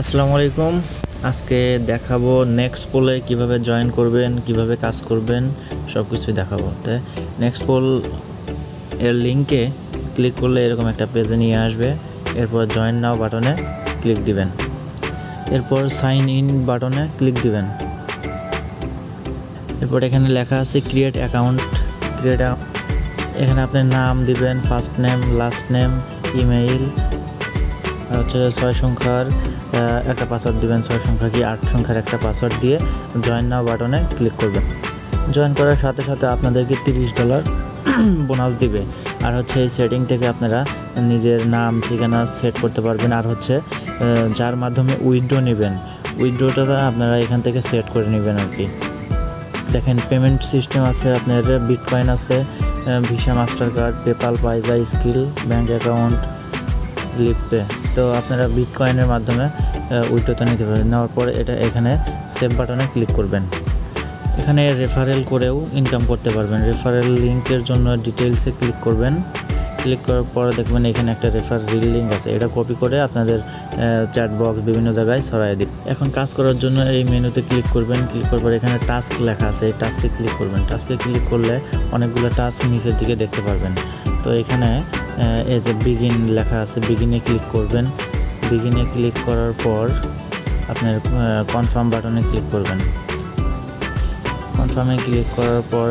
আসসালামু আলাইকুম। আজকে দেখাবো নেক্সপোলে কিভাবে জয়েন করবেন, কিভাবে কাজ করবেন, সব কিছুই দেখাবো। তাই নেক্সপোল এর লিংকে ক্লিক করলে এরকম একটা পেজে নিয়ে আসবে। এরপর জয়েন নাও বাটনে ক্লিক দিবেন, এরপর সাইন ইন বাটনে ক্লিক দিবেন। এরপর এখানে লেখা আছে ক্রিয়েট অ্যাকাউন্ট। এখানে আপনার নাম দিবেন, first name, last name, email, আর হচ্ছে 6 সংখ্যার একটা পাসওয়ার্ড দিবেন, 6 সংখ্যা কি 8 সংখ্যার একটা পাসওয়ার্ড দিয়ে জয়েন নাও বাটনে ক্লিক করবেন। জয়েন করার সাথে সাথে আপনাদেরকে $30 বোনাস দিবে। আর হচ্ছে এই সেটিং থেকে আপনারা নিজের নাম, ঠিকানা সেট করতে পারবেন। আর হচ্ছে যার মাধ্যমে উইথড্র নেবেন, উইথড্রটা আপনারা এখান থেকে সেট করে নেবেন আর কি। দেখেন পেমেন্ট সিস্টেম আছে, আপনার বিটকয়েন আছে, Visa, master card, PayPal, Payza, Skrill, bank account, লিপপে। তো আপনারা বিটকয়েনের মাধ্যমে উইথড্রটা নিতে পারবেন। নেওয়ার পরে এটা এখানে সেভ বাটনে ক্লিক করবেন। এখানে রেফারেল করেও ইনকাম করতে পারবেন। রেফারেল লিঙ্কের জন্য ডিটেলসে ক্লিক করবেন। ক্লিক করার পরে দেখবেন এখানে একটা রেফারেল লিঙ্ক আছে, এটা কপি করে আপনাদের চ্যাট বক্স বিভিন্ন জায়গায় ছড়াই দিন। এখন কাজ করার জন্য এই মেনুতে ক্লিক করবেন। ক্লিক করার পরে এখানে টাস্ক লেখা আছে, এই টাস্কে ক্লিক করবেন। টাস্কে ক্লিক করলে অনেকগুলো টাস্ক নিচের দিকে দেখতে পারবেন। তো এখানে এই যে বিগিন লেখা আছে, বিগিনে ক্লিক করবেন। বিগিনে ক্লিক করার পর আপনার কনফার্ম বাটনে ক্লিক করবেন। কনফার্মে ক্লিক করার পর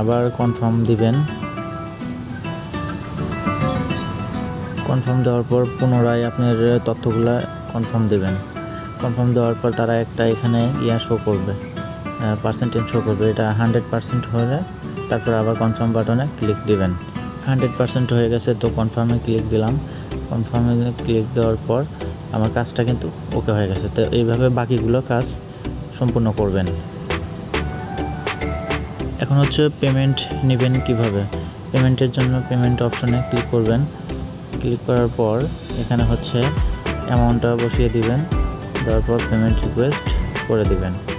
আবার কনফার্ম দিবেন। কনফার্ম দেওয়ার পর পুনরায় আপনার তথ্যগুলো কনফার্ম দেবেন। কনফার্ম দেওয়ার পর তারা একটা এখানে শো করবে, পার্সেন্টেজ শো করবে। এটা 100% হলে তারপর আবার কনফার্ম বাটনে ক্লিক দিবেন। 100% হয়ে গেছে, তো কনফার্মে ক্লিক দিলাম। কনফার্মে ক্লিক দেওয়ার পর আমার কাজটা কিন্তু ওকে হয়ে গেছে। তো এইভাবে বাকিগুলো কাজ সম্পূর্ণ করবেন। এখন হচ্ছে পেমেন্ট নেবেন কিভাবে। পেমেন্টের জন্য পেমেন্ট অপশনে ক্লিক করবেন। ক্লিক করার পর এখানে হচ্ছে অ্যামাউন্টটা বসিয়ে দিবেন। দেওয়ার পর পেমেন্ট রিকোয়েস্ট করে দিবেন।